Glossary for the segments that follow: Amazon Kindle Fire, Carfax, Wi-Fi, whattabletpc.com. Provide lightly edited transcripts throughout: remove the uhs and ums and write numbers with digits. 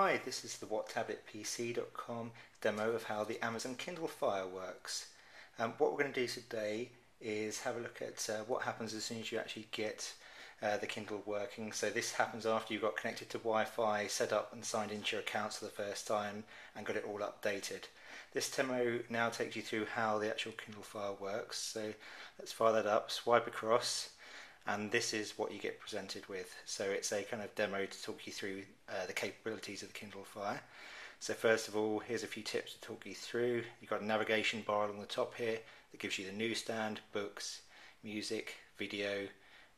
Hi, this is the whattabletpc.com demo of how the Amazon Kindle Fire works. What we're going to do today is have a look at what happens as soon as you actually get the Kindle working. So this happens after you got connected to Wi-Fi, set up and signed into your accounts for the first time and got it all updated. This demo now takes you through how the actual Kindle Fire works. So let's fire that up, swipe across, and this is what you get presented with. So it's a kind of demo to talk you through the capabilities of the Kindle Fire. So first of all, here's a few tips to talk you through. You've got a navigation bar along the top here that gives you the newsstand, books, music, video,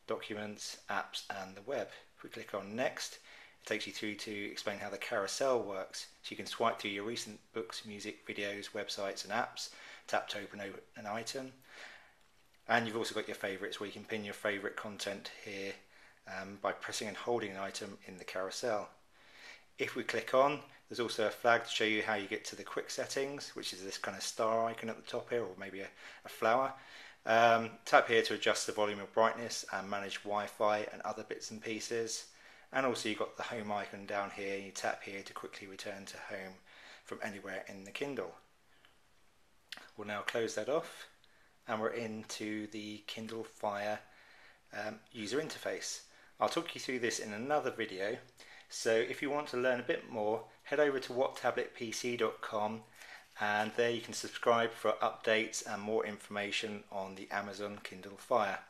documents, apps and the web. If we click on next, it takes you through to explain how the carousel works. So you can swipe through your recent books, music, videos, websites and apps, tap to open an item. And you've also got your favourites, where you can pin your favourite content here by pressing and holding an item in the carousel. If we click on, there's also a flag to show you how you get to the quick settings, which is this kind of star icon at the top here, or maybe a flower. Tap here to adjust the volume and brightness and manage Wi-Fi and other bits and pieces. And also you've got the home icon down here, and you tap here to quickly return to home from anywhere in the Kindle. We'll now close that off. And we're into the Kindle Fire user interface. I'll talk you through this in another video, so if you want to learn a bit more, head over to whattabletpc.com, and there you can subscribe for updates and more information on the Amazon Kindle Fire.